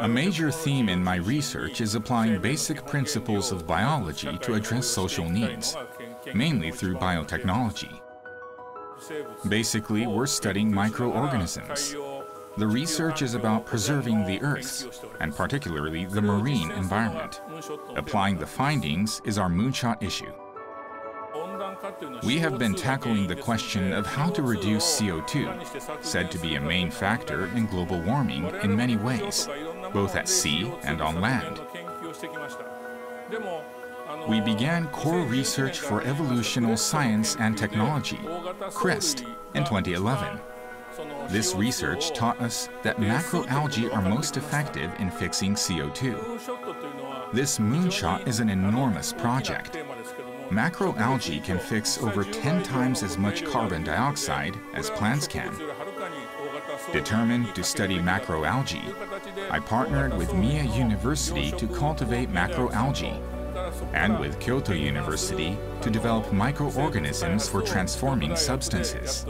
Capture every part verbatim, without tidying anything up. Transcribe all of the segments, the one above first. A major theme in my research is applying basic principles of biology to address social needs, mainly through biotechnology. Basically, we're studying microorganisms. The research is about preserving the Earth, and particularly the marine environment. Applying the findings is our moonshot issue. We have been tackling the question of how to reduce C O two, said to be a main factor in global warming in many ways, both at sea and on land. We began core research for evolutional science and technology, CREST, in twenty eleven. This research taught us that macroalgae are most effective in fixing C O two. This moonshot is an enormous project. Macroalgae can fix over ten times as much carbon dioxide as plants can. Determined to study macroalgae, I partnered with Mie University to cultivate macroalgae, and with Kyoto University to develop microorganisms for transforming substances.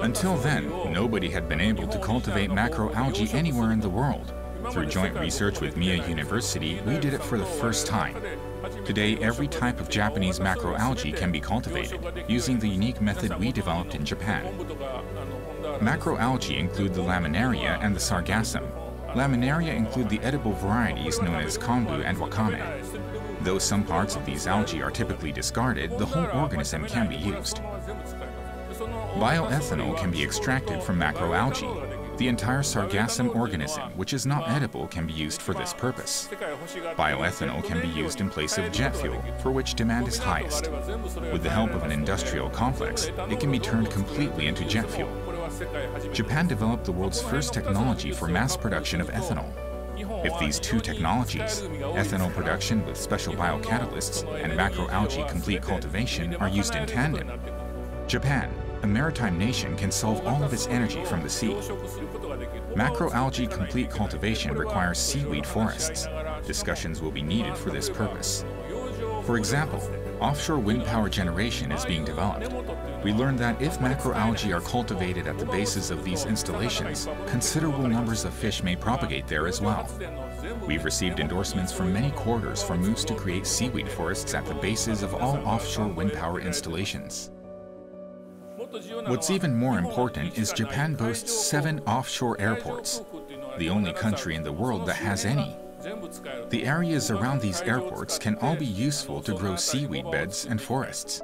Until then, nobody had been able to cultivate macroalgae anywhere in the world. Through joint research with Mie University, we did it for the first time. Today, every type of Japanese macroalgae can be cultivated using the unique method we developed in Japan. Macroalgae include the laminaria and the sargassum. Laminaria include the edible varieties known as kombu and wakame. Though some parts of these algae are typically discarded, the whole organism can be used. Bioethanol can be extracted from macroalgae. The entire sargassum organism, which is not edible, can be used for this purpose. Bioethanol can be used in place of jet fuel, for which demand is highest. With the help of an industrial complex, it can be turned completely into jet fuel. Japan developed the world's first technology for mass production of ethanol. If these two technologies, ethanol production with special biocatalysts and macroalgae complete cultivation, are used in tandem, Japan, a maritime nation, can solve all of its energy from the sea. Macroalgae complete cultivation requires seaweed forests. Discussions will be needed for this purpose. For example, offshore wind power generation is being developed. We learned that if macroalgae are cultivated at the bases of these installations, considerable numbers of fish may propagate there as well. We've received endorsements from many quarters for moves to create seaweed forests at the bases of all offshore wind power installations. What's even more important is Japan boasts seven offshore airports, the only country in the world that has any. The areas around these airports can all be useful to grow seaweed beds and forests.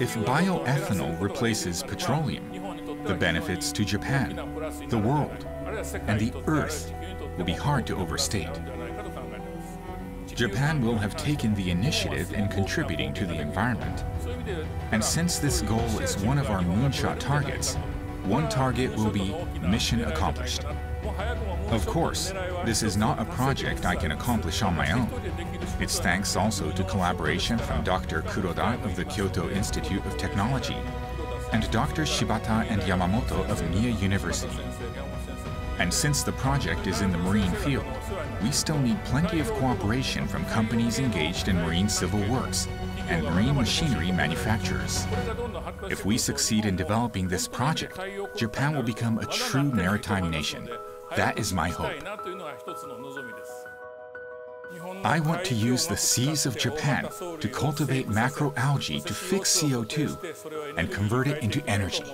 If bioethanol replaces petroleum, the benefits to Japan, the world, and the Earth will be hard to overstate. Japan will have taken the initiative in contributing to the environment. And since this goal is one of our moonshot targets, one target will be mission accomplished. Of course, this is not a project I can accomplish on my own. It's thanks also to collaboration from Doctor Kuroda of the Kyoto Institute of Technology and Doctor Shibata and Yamamoto of Mie University. And since the project is in the marine field, we still need plenty of cooperation from companies engaged in marine civil works and marine machinery manufacturers. If we succeed in developing this project, Japan will become a true maritime nation. That is my hope. I want to use the seas of Japan to cultivate macroalgae to fix C O two and convert it into energy.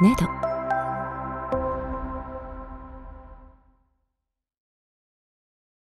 NEDO